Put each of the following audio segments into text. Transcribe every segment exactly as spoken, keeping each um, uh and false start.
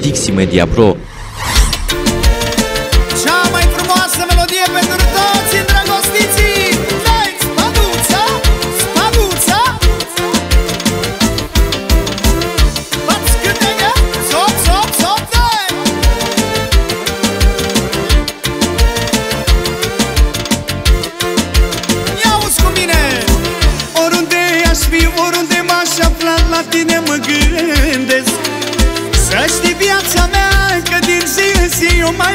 Diximedia Pro. Cea mai frumoasă melodie pentru toți îndrăgostiții. Dai, spaduța, spaduța. Bați cântega, zop, zop, zop, dai. Ia-uți cu mine. Oriunde aș fi, oriunde m-aș afla, la tine mă gândesc. Să știi viața mea că din zi în zi eu mai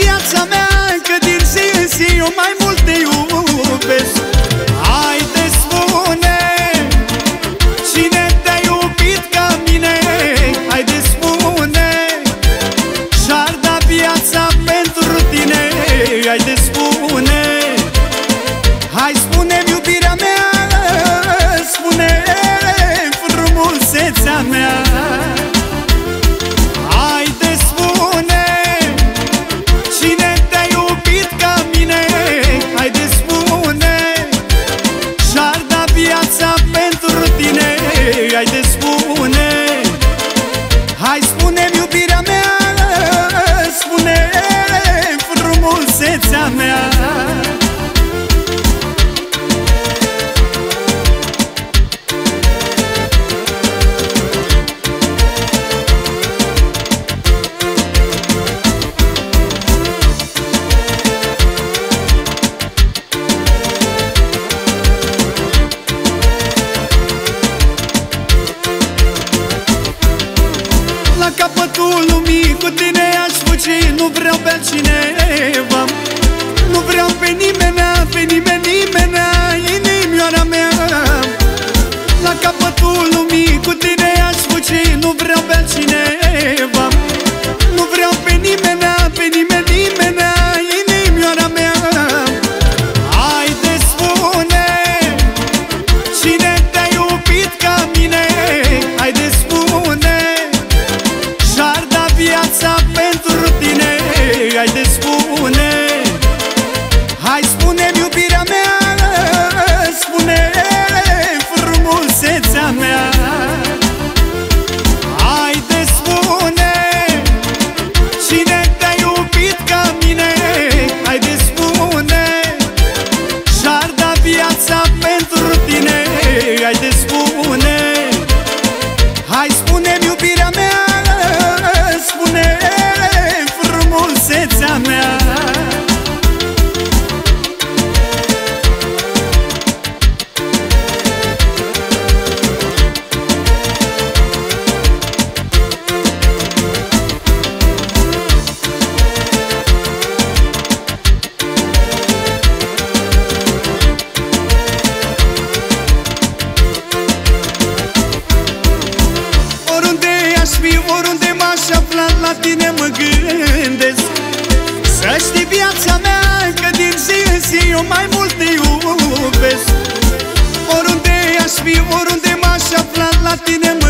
viața mea că din zi în zi eu mai mult te iubesc. Haide, spune cine te-a iubit ca mine. Haide, spune și-ar da viața pentru tine. Haide, spune. Hai, spune-mi, iubirea mea, spune-mi, frumusețea mea. Haide, spune-mi, cine te-a iubit ca mine. Haide, spune-mi, și-ar da viața pentru tine. Haide, spune-mi, hai, spune-mi, iubirea mea, spune-mi, frumusețea mea. La capătul lumii cu tine aș fuge, nu vreau pe altcineva. Nu vreau pe nimenea, pe nimeni, nimenea, inimioara mea. La capătul lumii cu tine aș fuge, nu vreau pe altcineva. Nu vreau pe nimenea, pe nimeni, nimenea, inimioara mea. Haide, spune cine te-a iubit ca mine. Haide, spune și-ar da viața pentru tine. Haide, spune, hai, spune-mi, iubirea mea, spune-mi, frumusețea mea. Haide, spune cine te-a iubit ca mine. Haide, spune și-ar da viața pentru tine. Haide, spune, hai, spune-mi, iubirea mea, spune-mi, frumusețea mea. Oriunde m-aș afla, la tine mă gândesc. Să știi viața mea că din zi în zi eu mai mult te iubesc. Oriunde aș fi, oriunde m-aș afla, la tine mă